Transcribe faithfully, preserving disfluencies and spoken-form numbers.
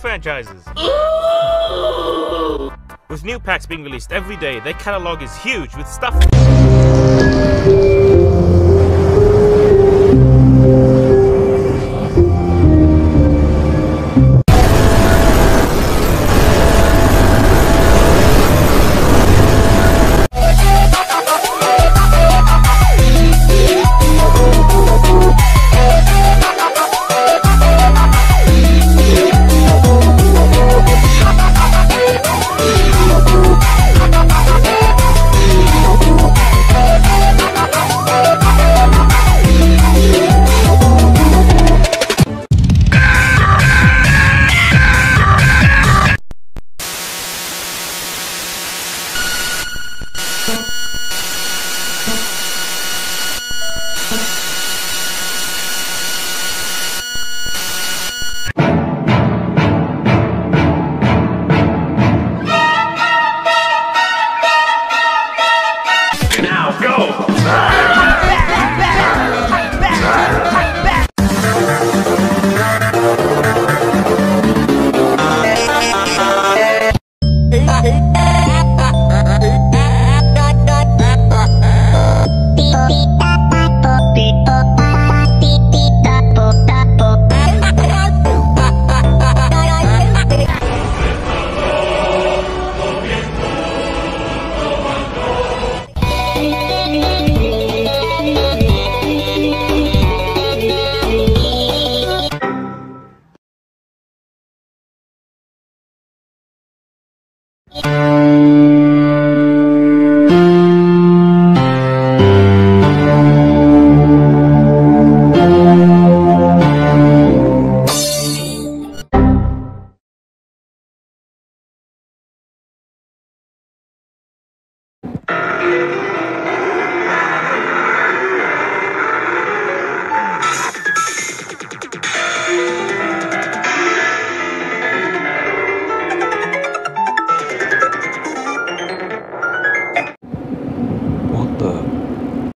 Franchises. With new packs being released every day, their catalog is huge with stuff.